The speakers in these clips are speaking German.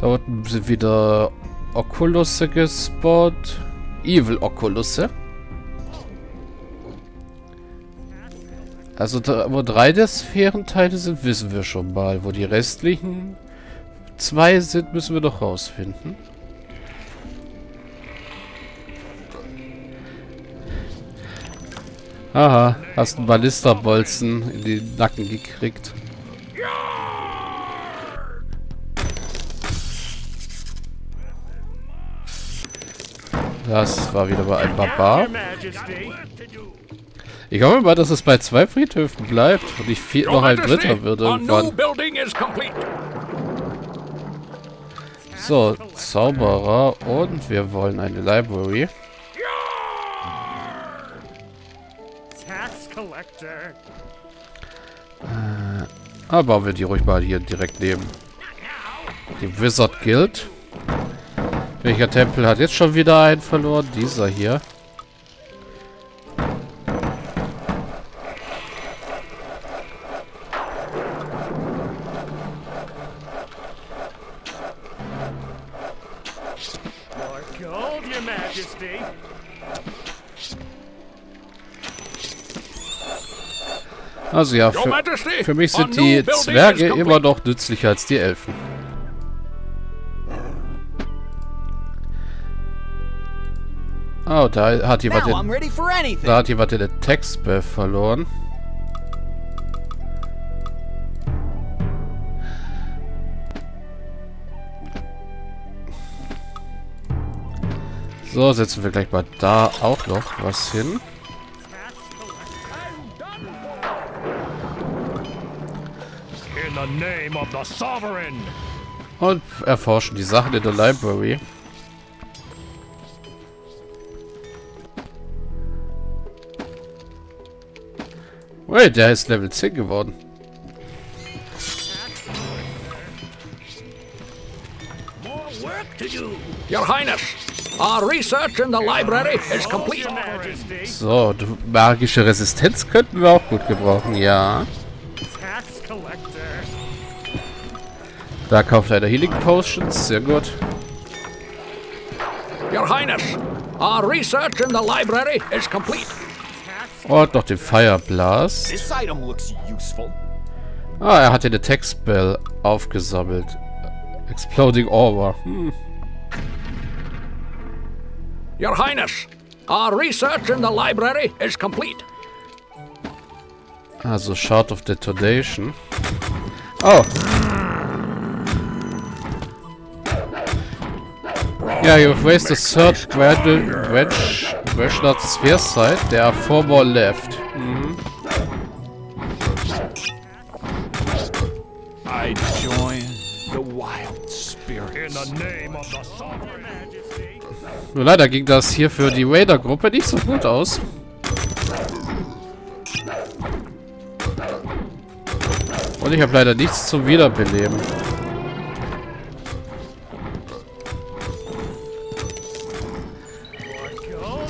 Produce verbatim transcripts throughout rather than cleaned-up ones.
Da unten sind wieder Oculusse gespawnt. Evil Oculusse. Also da, wo drei der Sphärenteile sind, wissen wir schon mal. Wo die restlichen zwei sind, müssen wir noch rausfinden. Aha, hast einen Ballisterbolzen in den Nacken gekriegt. Das war wieder bei einem Barbar. Ich hoffe mal, dass es bei zwei Friedhöfen bleibt und ich viel noch ein dritter würde irgendwann. So, Zauberer und wir wollen eine Library. Aber bauen wir die ruhig mal hier direkt neben. Die Wizard Guild. Welcher Tempel hat jetzt schon wieder einen verloren? Dieser hier. Also ja, für, für mich sind die Zwerge immer noch nützlicher als die Elfen. Oh, da hat jemand den, da hat jemand den Textbell verloren. So, setzen wir gleich mal da auch noch was hin. Und erforschen die Sachen in der Library. Wait, der ist Level zehn geworden. Your Highness, our research in the library is complete. So, magische Resistenz könnten wir auch gut gebrauchen, ja. Da kauft einer Healing Potions, sehr gut. Your Highness, our research in the library is complete. Und noch den Feuerblast. Ah, er hat hier eine Textbell aufgesammelt. Exploding Over. Hm. Your Highness, our research in the library is complete. Also Shard of Detonation. Oh. Yeah, you've wasted the third Brashnard Sphere Sight. There are four more left. Mm-hmm. I join the wild spirits. In the name of the sovereign majesty. Nur leider ging das hier für die Raider-Gruppe nicht so gut aus. Und ich habe leider nichts zum Wiederbeleben.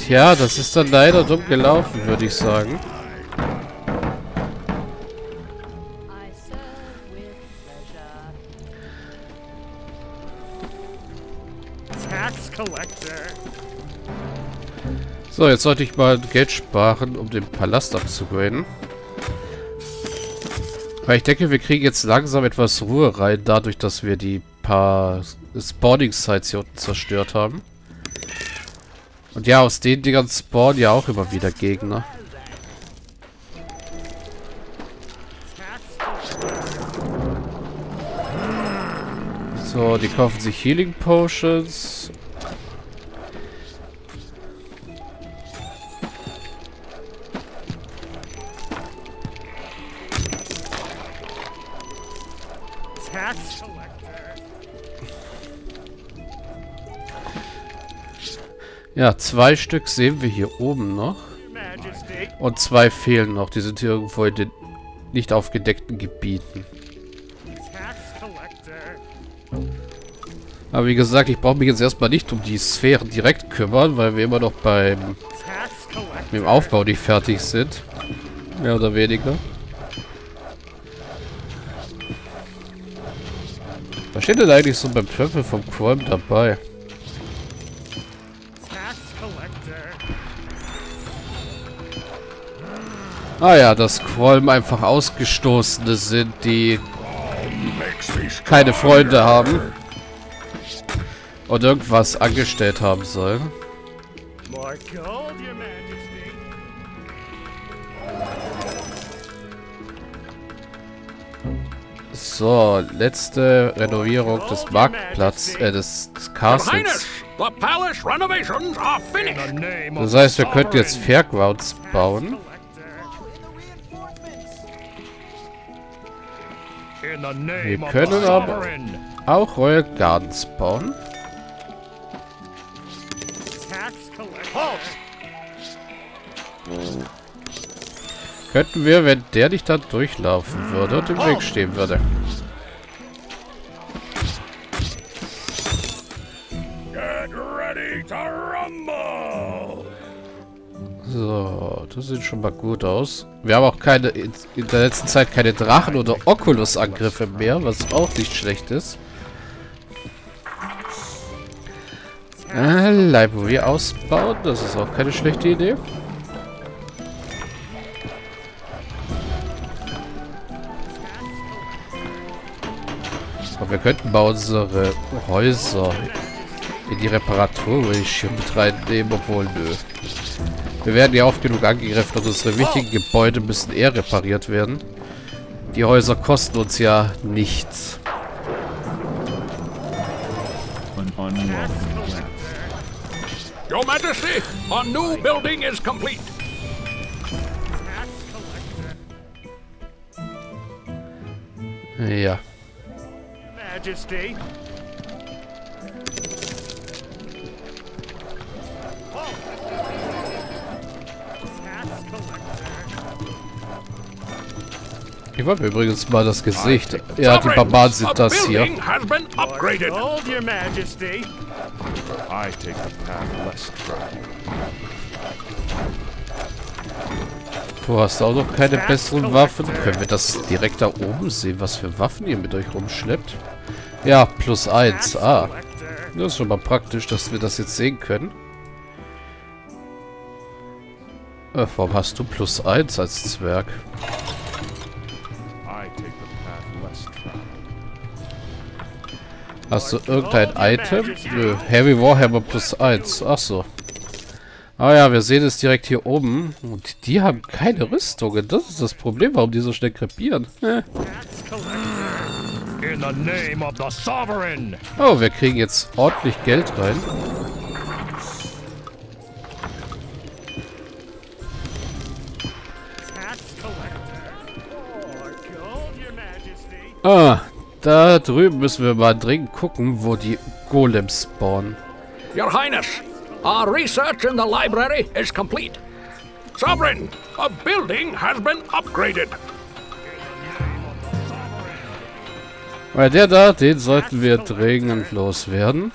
Ja, das ist dann leider dumm gelaufen, würde ich sagen. So, jetzt sollte ich mal Geld sparen, um den Palast abzugraden. Weil ich denke, wir kriegen jetzt langsam etwas Ruhe rein, dadurch, dass wir die paar Spawning-Sites hier unten zerstört haben. Und ja, aus den Dingern spawnen ja auch immer wieder Gegner. So, die kaufen sich Healing Potions. Ja, zwei Stück sehen wir hier oben noch. Und zwei fehlen noch. Die sind hier irgendwo in den nicht aufgedeckten Gebieten. Aber wie gesagt, ich brauche mich jetzt erstmal nicht um die Sphären direkt kümmern, weil wir immer noch beim mit dem Aufbau nicht fertig sind. Mehr oder weniger. Was steht denn eigentlich so beim Treffel vom Qualm dabei? Ah ja, dass Qualm einfach Ausgestoßene sind, die keine Freunde haben und irgendwas angestellt haben sollen. So, letzte Renovierung des Marktplatz, äh, des, des Castles. Das heißt, wir könnten jetzt Fairgrounds bauen. Wir können aber auch Royal Gardens bauen. Könnten wir, wenn der nicht da durchlaufen würde und im Weg stehen würde. So, das sieht schon mal gut aus. Wir haben auch keine in der letzten Zeit keine Drachen- oder Oculus-Angriffe mehr, was auch nicht schlecht ist. Ah, Library ausbauen, das ist auch keine schlechte Idee. Und wir könnten mal unsere Häuser in die Reparaturregime mit reinnehmen, obwohl nö. Wir werden ja oft genug angegriffen und unsere wichtigen Gebäude müssen eher repariert werden. Die Häuser kosten uns ja nichts. Your Majesty, our new building is complete. Ja. Majesty. Ich wollte übrigens mal das Gesicht. Ja, die Barbaren sind das hier. Du hast auch noch keine besseren Waffen. Können wir das direkt da oben sehen, was für Waffen ihr mit euch rumschleppt? Ja, plus eins. Ah. Das ist schon mal praktisch, dass wir das jetzt sehen können. Äh, warum hast du plus eins als Zwerg? Hast du irgendein Item? Nö, Heavy Warhammer plus eins. Achso. Ah ja, wir sehen es direkt hier oben. Und die haben keine Rüstungen. Das ist das Problem, warum die so schnell krepieren. Hm. Oh, wir kriegen jetzt ordentlich Geld rein. Ah. Da drüben müssen wir mal dringend gucken, wo die Golems spawnen. Your Highness, our research in the library is complete. Sovereign, a building has been upgraded. Weil der da, den sollten wir dringend loswerden.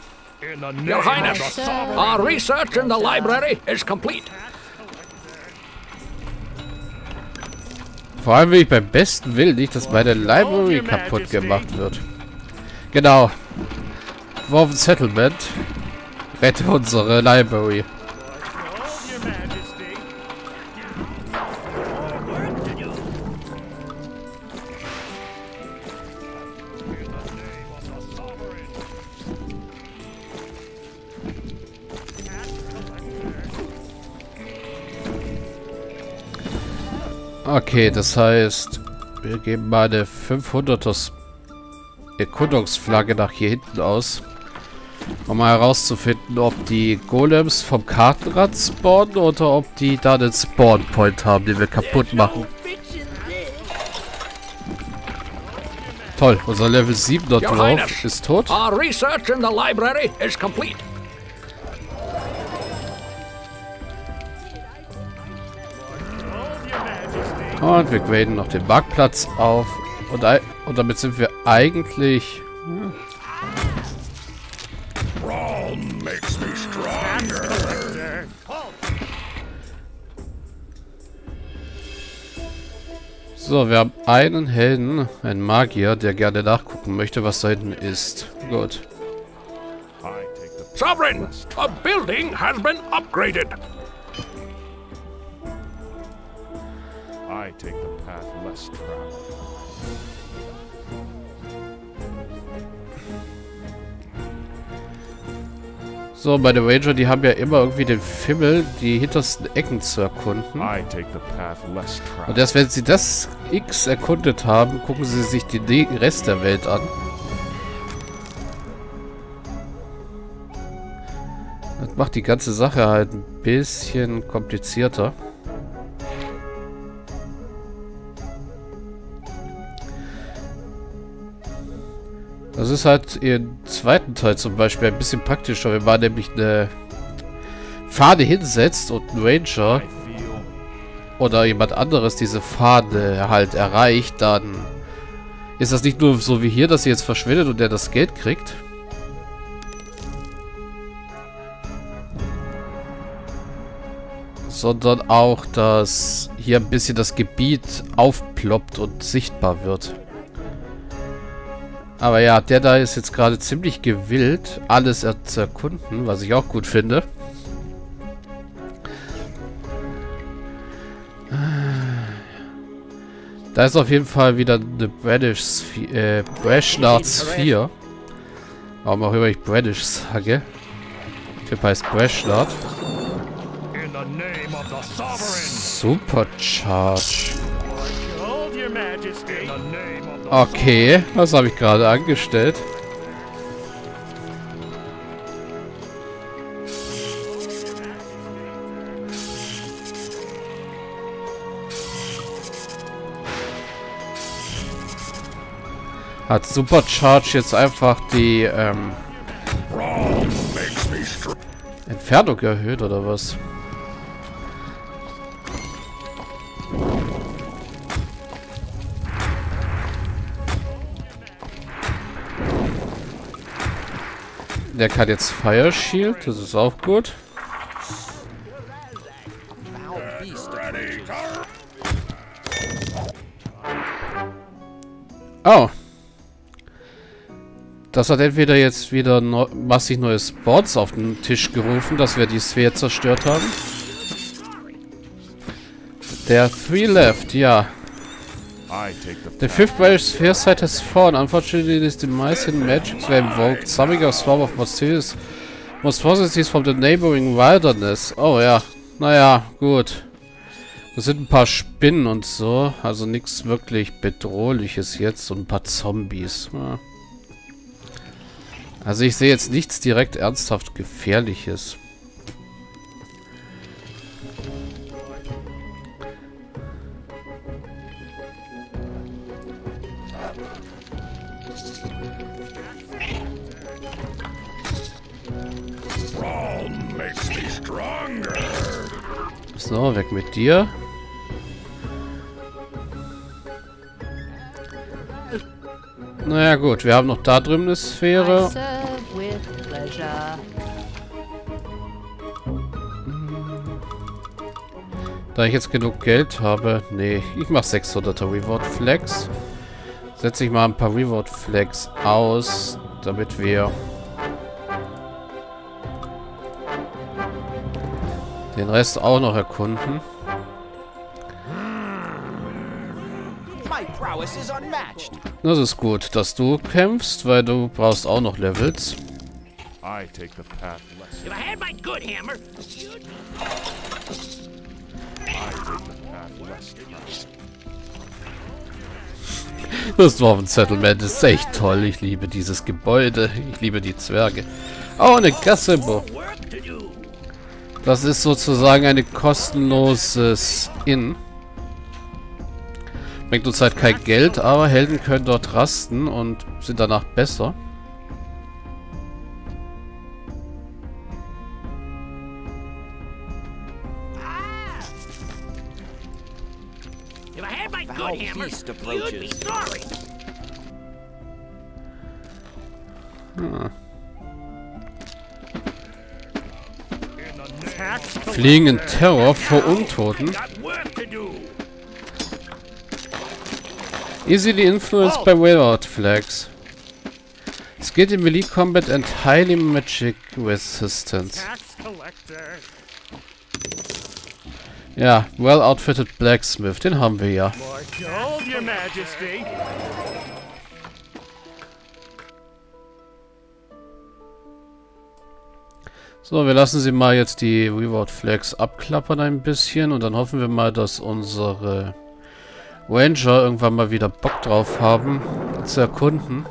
Your Highness, our research in the library is complete. Vor allem will ich beim besten Willen nicht, dass meine Library kaputt gemacht wird. Genau. Worven Settlement. Rette unsere Library. Okay, das heißt, wir geben mal eine fünfhunderter Erkundungsflagge nach hier hinten aus, um mal herauszufinden, ob die Golems vom Kartenrad spawnen oder ob die da einen Spawnpoint haben, den wir kaputt machen. Toll, unser Level siebener Dwarf ist tot. Our research in the library is complete. Und wir graden noch den Backplatz auf. Und, und damit sind wir eigentlich... Hm. So, wir haben einen Helden, einen Magier, der gerne nachgucken möchte, was da hinten ist. Gut. Sovereign, a building has been upgraded. I take the path less traveled. So, bei der Ranger, die haben ja immer irgendwie den Fimmel, die hintersten Ecken zu erkunden. I take the path less traveled. Und erst wenn sie das X erkundet haben, gucken sie sich den Rest der Welt an. Macht die ganze Sache halt ein bisschen komplizierter. Das ist halt im zweiten Teil zum Beispiel ein bisschen praktischer, wenn man nämlich eine Fahne hinsetzt und ein Ranger oder jemand anderes diese Fahne halt erreicht, dann ist das nicht nur so wie hier, dass sie jetzt verschwindet und der das Geld kriegt. Sondern auch, dass hier ein bisschen das Gebiet aufploppt und sichtbar wird. Aber ja, der da ist jetzt gerade ziemlich gewillt, alles zu erkunden, was ich auch gut finde. Da ist auf jeden Fall wieder eine British Sphere, äh, Brashnard Sphere. Warum auch immer ich British sage. Der Typ heißt Brashnard. Supercharge. Okay, was habe ich gerade angestellt? Hat Supercharge jetzt einfach die ähm, Entfernung erhöht oder was? Der kann jetzt Fire Shield, das ist auch gut. Oh. Das hat entweder jetzt wieder ne massig neue Spawns auf den Tisch gerufen, dass wir die Sphäre zerstört haben. Der Three Left, ja. The fifth British Fair Sight has fallen. Unfortunately, this demise in magic were invoked. Summing a swarm of monstrous monstrosities from the neighboring wilderness. Oh ja, naja, gut. Das sind ein paar Spinnen und so. Also nichts wirklich Bedrohliches jetzt. Und ein paar Zombies. Ja. Also ich sehe jetzt nichts direkt ernsthaft Gefährliches. So, weg mit dir. Naja gut, wir haben noch da drüben eine Sphäre. Da ich jetzt genug Geld habe, nee, ich mache sechshunderter Reward Flags. Setze ich mal ein paar Reward Flags aus, damit wir den Rest auch noch erkunden. Das ist gut, dass du kämpfst, weil du brauchst auch noch Levels. Das Dwarven Settlement ist echt toll. Ich liebe dieses Gebäude. Ich liebe die Zwerge. Oh, eine Gazebo. Das ist sozusagen ein kostenloses Inn. Bringt uns halt kein Geld, aber Helden können dort rasten und sind danach besser. Hm. Fliegenden Terror vor Untoten. Easily influenced by without flags. Skilled in melee combat and highly magic resistance. Ja, well outfitted Blacksmith, den haben wir ja. So, wir lassen sie mal jetzt die Reward Flags abklappern ein bisschen und dann hoffen wir mal, dass unsere Ranger irgendwann mal wieder Bock drauf haben, zu erkunden.